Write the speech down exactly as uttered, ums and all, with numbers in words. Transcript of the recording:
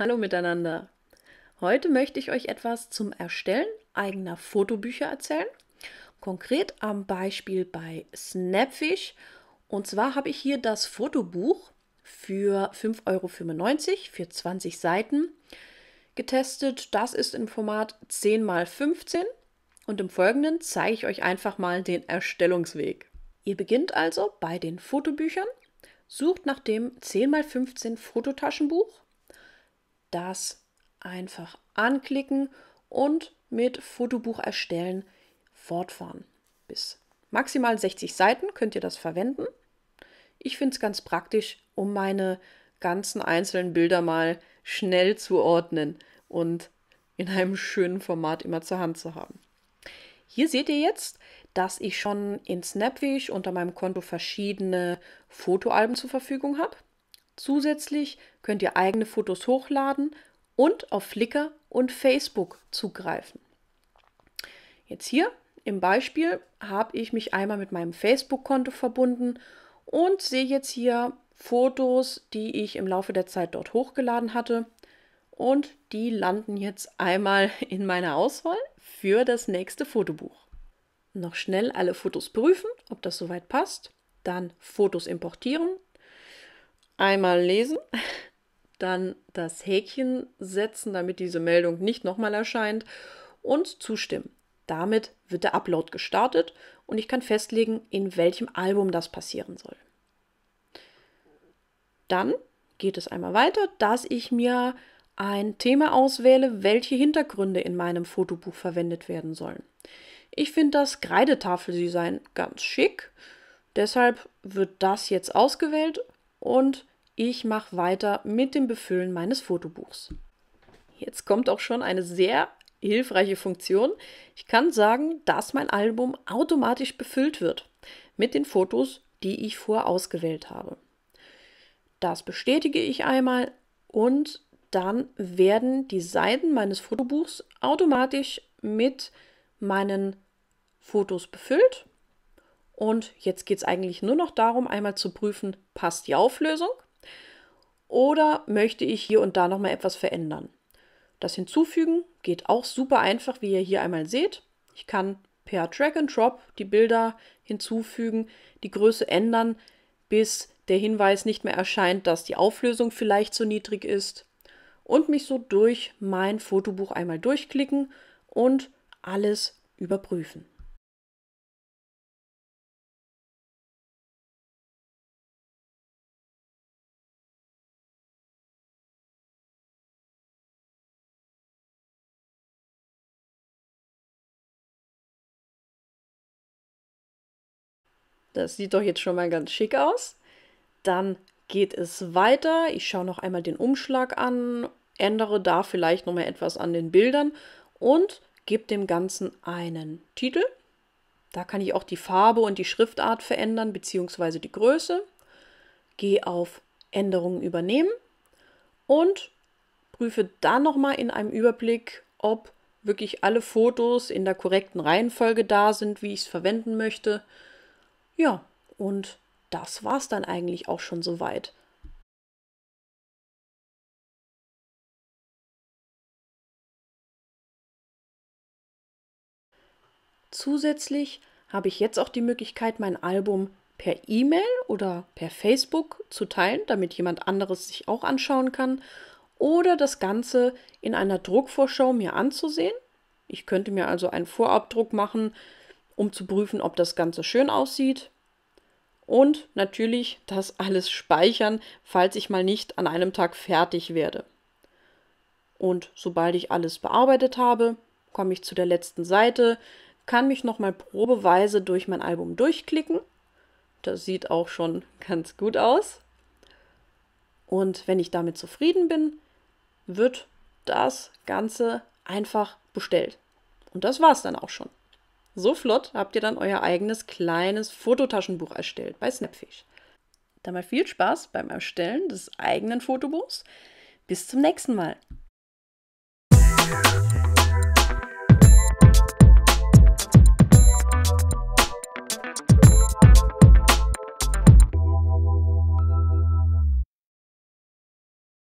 Hallo miteinander! Heute möchte ich euch etwas zum Erstellen eigener Fotobücher erzählen, konkret am Beispiel bei Snapfish. Und zwar habe ich hier das Fotobuch für fünf Euro fünfundneunzig für zwanzig Seiten getestet. Das ist im Format zehn mal fünfzehn und im Folgenden zeige ich euch einfach mal den Erstellungsweg. Ihr beginnt also bei den Fotobüchern, sucht nach dem zehn mal fünfzehn Fototaschenbuch, das einfach anklicken und mit Fotobuch erstellen fortfahren. Bis maximal sechzig Seiten könnt ihr das verwenden. Ich finde es ganz praktisch, um meine ganzen einzelnen Bilder mal schnell zu ordnen und in einem schönen Format immer zur Hand zu haben. Hier seht ihr jetzt, dass ich schon in Snapfish unter meinem Konto verschiedene Fotoalben zur Verfügung habe. Zusätzlich könnt ihr eigene Fotos hochladen und auf Flickr und Facebook zugreifen. Jetzt hier im Beispiel habe ich mich einmal mit meinem Facebook-Konto verbunden und sehe jetzt hier Fotos, die ich im Laufe der Zeit dort hochgeladen hatte. Und die landen jetzt einmal in meiner Auswahl für das nächste Fotobuch. Noch schnell alle Fotos prüfen, ob das soweit passt. Dann Fotos importieren. Einmal lesen. Dann das Häkchen setzen, damit diese Meldung nicht nochmal erscheint und zustimmen. Damit wird der Upload gestartet und ich kann festlegen, in welchem Album das passieren soll. Dann geht es einmal weiter, dass ich mir ein Thema auswähle, welche Hintergründe in meinem Fotobuch verwendet werden sollen. Ich finde das Kreidetafeldesign ganz schick, deshalb wird das jetzt ausgewählt und ich mache weiter mit dem Befüllen meines Fotobuchs. Jetzt kommt auch schon eine sehr hilfreiche Funktion. Ich kann sagen, dass mein Album automatisch befüllt wird mit den Fotos, die ich vorher ausgewählt habe. Das bestätige ich einmal und dann werden die Seiten meines Fotobuchs automatisch mit meinen Fotos befüllt. Und jetzt geht es eigentlich nur noch darum, einmal zu prüfen, passt die Auflösung? Oder möchte ich hier und da nochmal etwas verändern? Das Hinzufügen geht auch super einfach, wie ihr hier einmal seht. Ich kann per Drag and Drop die Bilder hinzufügen, die Größe ändern, bis der Hinweis nicht mehr erscheint, dass die Auflösung vielleicht zu niedrig ist. Und mich so durch mein Fotobuch einmal durchklicken und alles überprüfen. Das sieht doch jetzt schon mal ganz schick aus. Dann geht es weiter. Ich schaue noch einmal den Umschlag an, ändere da vielleicht noch mal etwas an den Bildern und gebe dem Ganzen einen Titel. Da kann ich auch die Farbe und die Schriftart verändern bzw. die Größe. Gehe auf Änderungen übernehmen und prüfe dann noch mal in einem Überblick, ob wirklich alle Fotos in der korrekten Reihenfolge da sind, wie ich es verwenden möchte. Ja, und das war's dann eigentlich auch schon soweit. Zusätzlich habe ich jetzt auch die Möglichkeit, mein Album per E-Mail oder per Facebook zu teilen, damit jemand anderes sich auch anschauen kann, oder das Ganze in einer Druckvorschau mir anzusehen. Ich könnte mir also einen Vorabdruck machen, um zu prüfen, ob das Ganze schön aussieht. Und natürlich das alles speichern, falls ich mal nicht an einem Tag fertig werde. Und sobald ich alles bearbeitet habe, komme ich zu der letzten Seite, kann mich nochmal probeweise durch mein Album durchklicken. Das sieht auch schon ganz gut aus. Und wenn ich damit zufrieden bin, wird das Ganze einfach bestellt. Und das war es dann auch schon. So flott habt ihr dann euer eigenes kleines Fototaschenbuch erstellt bei Snapfish. Dann mal viel Spaß beim Erstellen des eigenen Fotobuchs. Bis zum nächsten Mal.